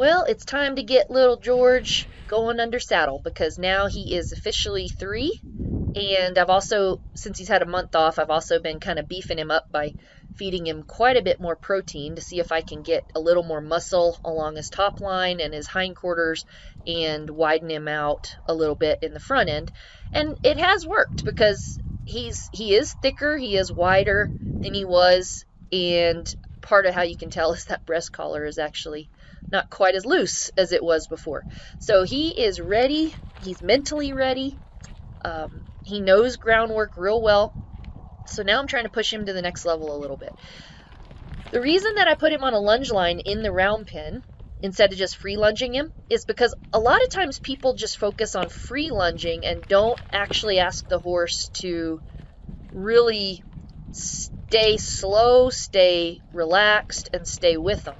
Well, it's time to get little George going under saddle, because now he is officially 3. And I've also, since he's had a month off, I've also been kind of beefing him up by feeding him quite a bit more protein to see if I can get a little more muscle along his top line and his hindquarters and widen him out a little bit in the front end. And it has worked, because he is thicker, he is wider than he was, and part of how you can tell is that breast collar is actually not quite as loose as it was before. So he is ready, he's mentally ready. He knows groundwork real well, so now I'm trying to push him to the next level a little bit. The reason that I put him on a lunge line in the round pen instead of just free lunging him is because a lot of times people just focus on free lunging and don't actually ask the horse to really stay slow, stay relaxed, and stay with them.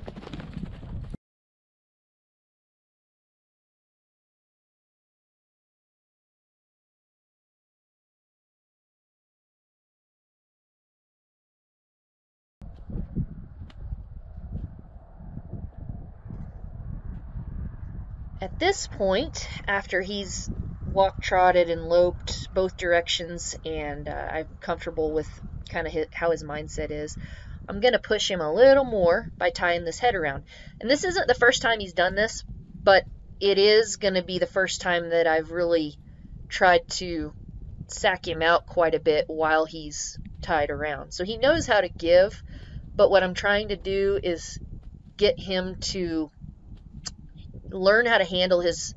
At this point, after he's walked, trotted, and loped both directions, and I'm comfortable with kind of how his mindset is, I'm going to push him a little more by tying this head around. And this isn't the first time he's done this, but it is going to be the first time that I've really tried to sack him out quite a bit while he's tied around. So he knows how to give, but what I'm trying to do is get him to learn how to handle his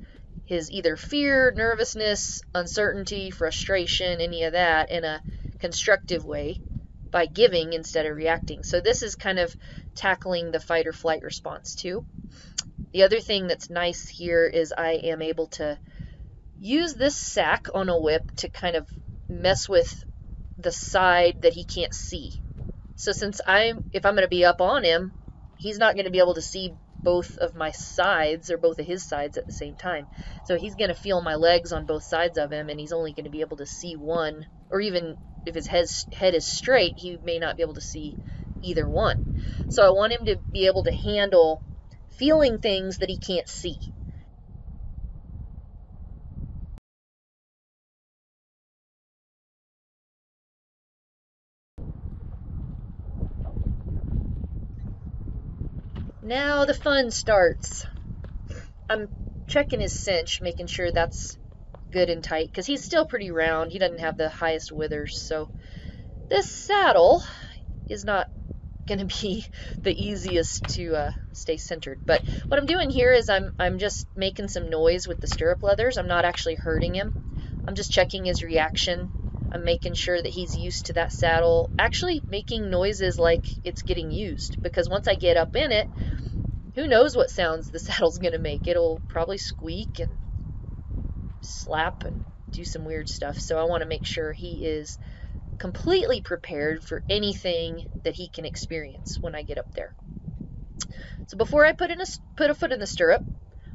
either fear, nervousness, uncertainty, frustration, any of that in a constructive way by giving instead of reacting. So this is kind of tackling the fight or flight response too. The other thing that's nice here is I am able to use this sack on a whip to kind of mess with the side that he can't see. So since if I'm going to be up on him, he's not going to be able to see both of my sides, or both of his sides at the same time. So he's going to feel my legs on both sides of him, and he's only going to be able to see one, or even if his head is straight, he may not be able to see either one. So I want him to be able to handle feeling things that he can't see. Now the fun starts. I'm checking his cinch, making sure that's good and tight, because he's still pretty round. He doesn't have the highest withers, so this saddle is not going to be the easiest to stay centered. But what I'm doing here is I'm just making some noise with the stirrup leathers. I'm not actually hurting him. I'm just checking his reaction. I'm making sure that he's used to that saddle, actually making noises like it's getting used, because once I get up in it, who knows what sounds the saddle's going to make. It'll probably squeak and slap and do some weird stuff. So I want to make sure he is completely prepared for anything that he can experience when I get up there. So before I put a foot in the stirrup,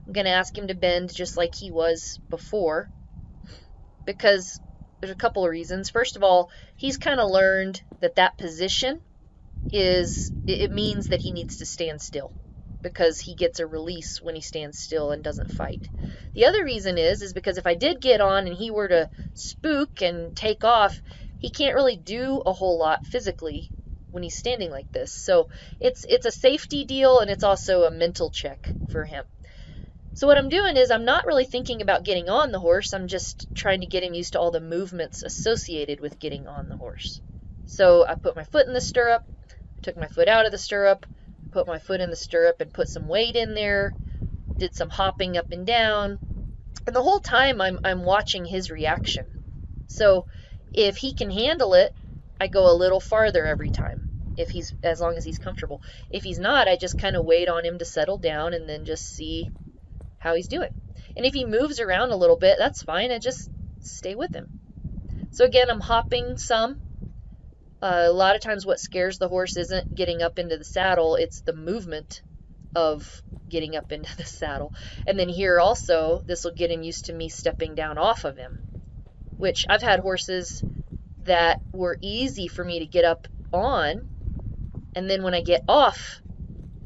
I'm going to ask him to bend just like he was before, because there's a couple of reasons. First of all, he's kind of learned that position it means that he needs to stand still, because he gets a release when he stands still and doesn't fight. The other reason is because if I did get on and he were to spook and take off, he can't really do a whole lot physically when he's standing like this. So it's a safety deal, and it's also a mental check for him. So what I'm doing is I'm not really thinking about getting on the horse. I'm just trying to get him used to all the movements associated with getting on the horse. So I put my foot in the stirrup, took my foot out of the stirrup, put my foot in the stirrup and put some weight in there, did some hopping up and down. And the whole time I'm watching his reaction. So if he can handle it, I go a little farther every time, as long as he's comfortable. If he's not, I just kind of wait on him to settle down and then just see how he's doing. And if he moves around a little bit, that's fine. I just stay with him. So again, I'm hopping some. A lot of times what scares the horse isn't getting up into the saddle, it's the movement of getting up into the saddle. And then here also, this will get him used to me stepping down off of him, which I've had horses that were easy for me to get up on, and then when I get off,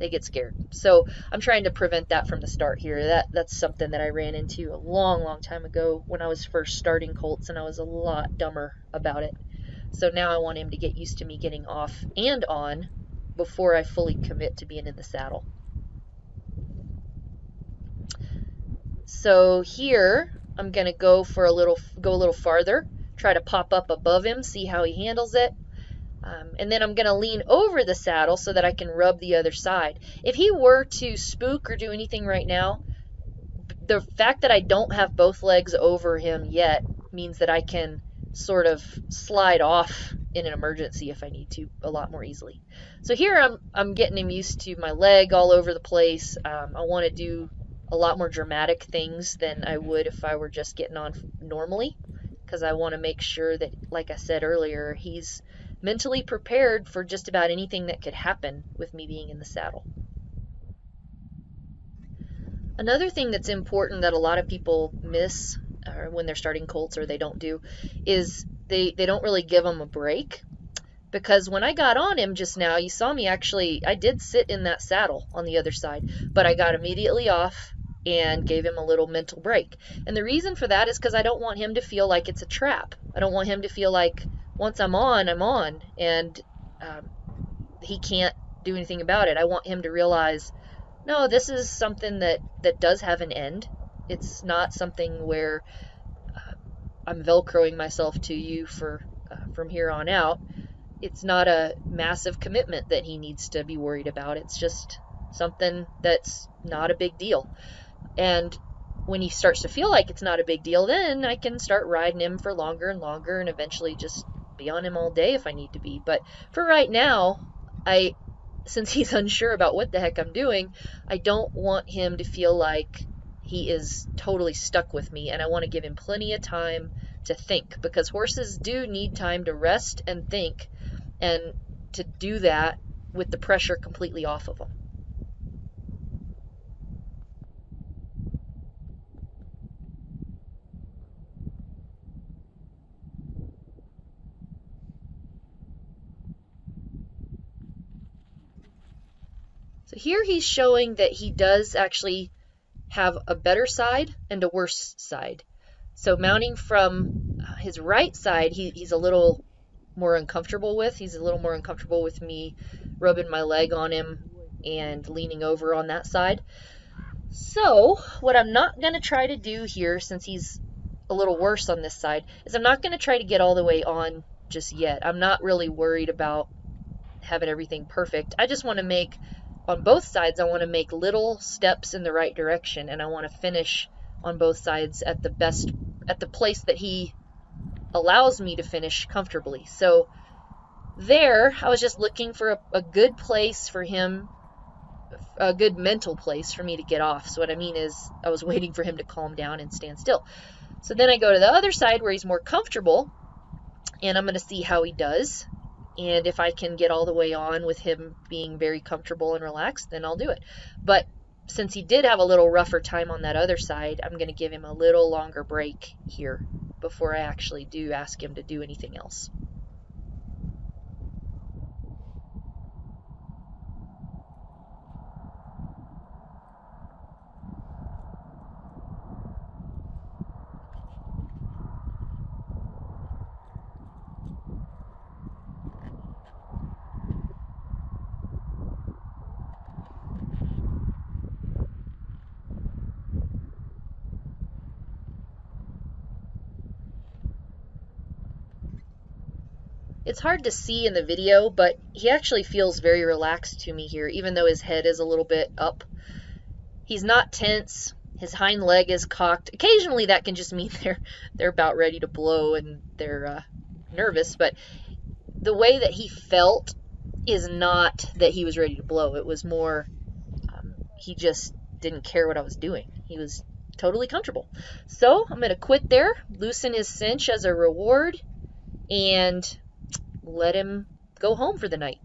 they get scared. So I'm trying to prevent that from the start here. That's something that I ran into a long time ago when I was first starting colts, and I was a lot dumber about it. So now I want him to get used to me getting off and on before I fully commit to being in the saddle. So here I'm going to go a little farther, try to pop up above him, see how he handles it. And then I'm going to lean over the saddle so that I can rub the other side. If he were to spook or do anything right now, the fact that I don't have both legs over him yet means that I can sort of slide off in an emergency if I need to a lot more easily. So here I'm getting him used to my leg all over the place. I want to do a lot more dramatic things than I would if I were just getting on normally, because I want to make sure that, like I said earlier, he's mentally prepared for just about anything that could happen with me being in the saddle. Another thing that's important that a lot of people miss or when they're starting colts, or they don't do, is they don't really give them a break. Because when I got on him just now, you saw me actually, I did sit in that saddle on the other side, but I got immediately off and gave him a little mental break. And the reason for that is because I don't want him to feel like it's a trap. I don't want him to feel like once I'm on, and he can't do anything about it. I want him to realize, no, this is something that does have an end. It's not something where I'm Velcroing myself to you for from here on out. It's not a massive commitment that he needs to be worried about. It's just something that's not a big deal. And when he starts to feel like it's not a big deal, then I can start riding him for longer and longer and eventually just be on him all day if I need to be. But for right now, since he's unsure about what the heck I'm doing, I don't want him to feel like he is totally stuck with me, and I want to give him plenty of time to think, because horses do need time to rest and think, and to do that with the pressure completely off of them. So here he's showing that he does actually have a better side and a worse side. So mounting from his right side, he's a little more uncomfortable with. He's a little more uncomfortable with me rubbing my leg on him and leaning over on that side. So what I'm not going to try to do here, since he's a little worse on this side, is I'm not going to try to get all the way on just yet. I'm not really worried about having everything perfect. I just want to make, on both sides, I want to make little steps in the right direction, and I want to finish on both sides at the best, at the place that he allows me to finish comfortably. So there, I was just looking for a good place for him, a good mental place for me to get off. So what I mean is I was waiting for him to calm down and stand still. So then I go to the other side where he's more comfortable, and I'm going to see how he does. And if I can get all the way on with him being very comfortable and relaxed, then I'll do it. But since he did have a little rougher time on that other side, I'm going to give him a little longer break here before I actually do ask him to do anything else. It's hard to see in the video, but he actually feels very relaxed to me here, even though his head is a little bit up. He's not tense. His hind leg is cocked. Occasionally that can just mean they're about ready to blow and they're nervous, but the way that he felt is not that he was ready to blow. It was more he just didn't care what I was doing. He was totally comfortable. So I'm going to quit there, loosen his cinch as a reward, and let him go home for the night.